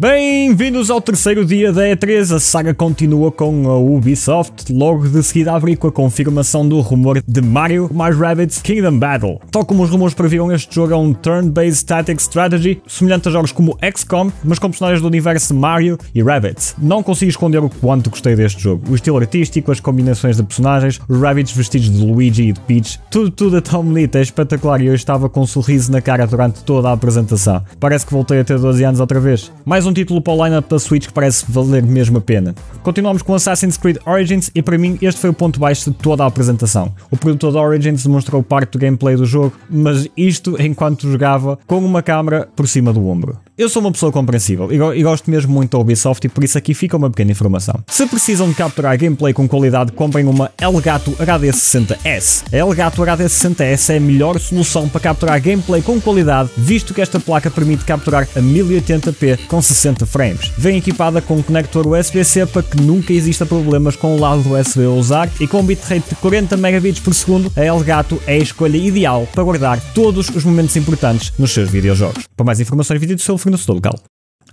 Bem-vindos ao terceiro dia da E3, a saga continua com a Ubisoft, logo de seguida abre com a confirmação do rumor de Mario + Rabbids Kingdom Battle. Tal como os rumores previam, este jogo é um turn-based tactics strategy, semelhante a jogos como XCOM, mas com personagens do universo Mario e Rabbids. Não consigo esconder o quanto gostei deste jogo, o estilo artístico, as combinações de personagens, os Rabbids vestidos de Luigi e de Peach, tudo é tão bonito, é espetacular e eu estava com um sorriso na cara durante toda a apresentação. Parece que voltei a ter 12 anos outra vez. Mais um título para o lineup da Switch que parece valer mesmo a pena. Continuamos com Assassin's Creed Origins e para mim este foi o ponto baixo de toda a apresentação. O produtor de Origins demonstrou parte do gameplay do jogo, mas isto enquanto jogava com uma câmera por cima do ombro. Eu sou uma pessoa compreensível e gosto mesmo muito da Ubisoft e por isso aqui fica uma pequena informação. Se precisam de capturar gameplay com qualidade, comprem uma Elgato HD60S. A Elgato HD60S é a melhor solução para capturar gameplay com qualidade, visto que esta placa permite capturar a 1080p com 60 frames. Vem equipada com um conector USB-C para que nunca exista problemas com o lado USB a usar e com um bitrate de 40 megabits por segundo, a Elgato é a escolha ideal para guardar todos os momentos importantes nos seus videojogos. Para mais informações, visite o seu fornecedor local.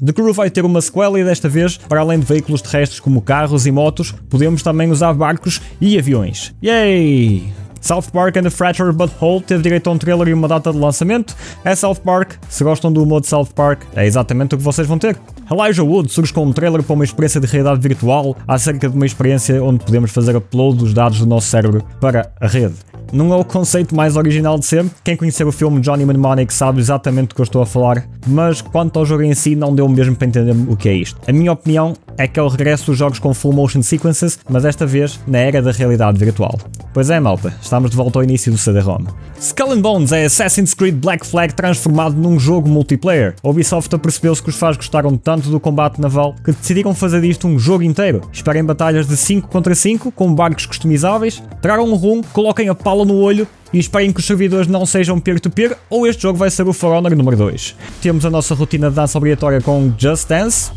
The Crew vai ter uma sequela e desta vez, para além de veículos terrestres como carros e motos, podemos também usar barcos e aviões. Yay! South Park and the Fractured But Whole teve direito a um trailer e uma data de lançamento. É South Park, se gostam do humor de South Park, é exatamente o que vocês vão ter. Elijah Wood surge com um trailer para uma experiência de realidade virtual acerca de uma experiência onde podemos fazer upload dos dados do nosso cérebro para a rede. Não é o conceito mais original de sempre, quem conhecer o filme Johnny Mnemonic sabe exatamente do que eu estou a falar, mas quanto ao jogo em si não deu mesmo para entender o que é isto. A minha opinião é que é o regresso dos jogos com full motion sequences, mas desta vez na era da realidade virtual. Pois é malta, estamos de volta ao início do CD-ROM. Skull and Bones é Assassin's Creed Black Flag transformado num jogo multiplayer. A Ubisoft apercebeu-se que os fãs gostaram tanto do combate naval que decidiram fazer disto um jogo inteiro. Esperem batalhas de 5 contra 5 com barcos customizáveis, tragam um rumo, coloquem a pala no olho e esperem que os servidores não sejam peer-to-peer ou este jogo vai ser o For Honor número 2. Temos a nossa rotina de dança obrigatória com Just Dance.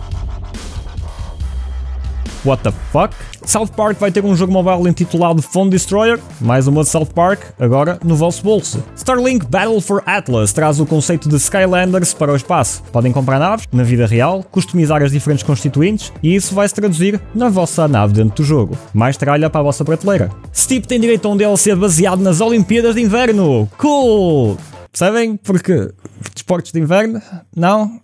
What the fuck? South Park vai ter um jogo mobile intitulado Phone Destroyer, mais uma de South Park, agora no vosso bolso. Starlink Battle for Atlas traz o conceito de Skylanders para o espaço. Podem comprar naves, na vida real, customizar as diferentes constituintes e isso vai se traduzir na vossa nave dentro do jogo. Mais tralha para a vossa prateleira. Steep tem direito a um DLC baseado nas Olimpíadas de Inverno. Cool! Percebem? Porque desportos de inverno? Não?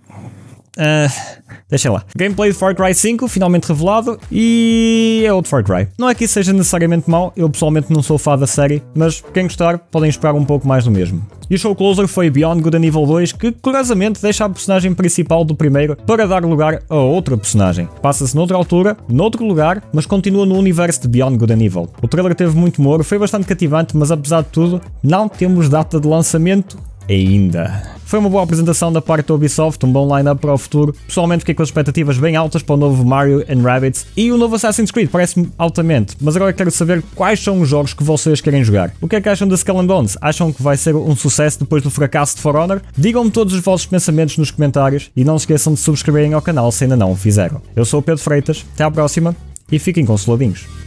Deixem lá. Gameplay de Far Cry 5 finalmente revelado e é outro Far Cry. Não é que isso seja necessariamente mau, eu pessoalmente não sou fã da série, mas quem gostar podem esperar um pouco mais do mesmo. E o show closer foi Beyond Good and Evil 2, que curiosamente deixa a personagem principal do primeiro para dar lugar a outra personagem. Passa-se noutra altura, noutro lugar, mas continua no universo de Beyond Good and Evil. O trailer teve muito humor, foi bastante cativante, mas apesar de tudo, não temos data de lançamento ainda. Foi uma boa apresentação da parte da Ubisoft, um bom line-up para o futuro. Pessoalmente fiquei com as expectativas bem altas para o novo Mario + Rabbids e o novo Assassin's Creed, parece-me altamente. Mas agora quero saber quais são os jogos que vocês querem jogar. O que é que acham da Skull and Bones? Acham que vai ser um sucesso depois do fracasso de For Honor? Digam-me todos os vossos pensamentos nos comentários e não se esqueçam de subscreverem ao canal se ainda não o fizeram. Eu sou o Pedro Freitas, até à próxima e fiquem consoladinhos.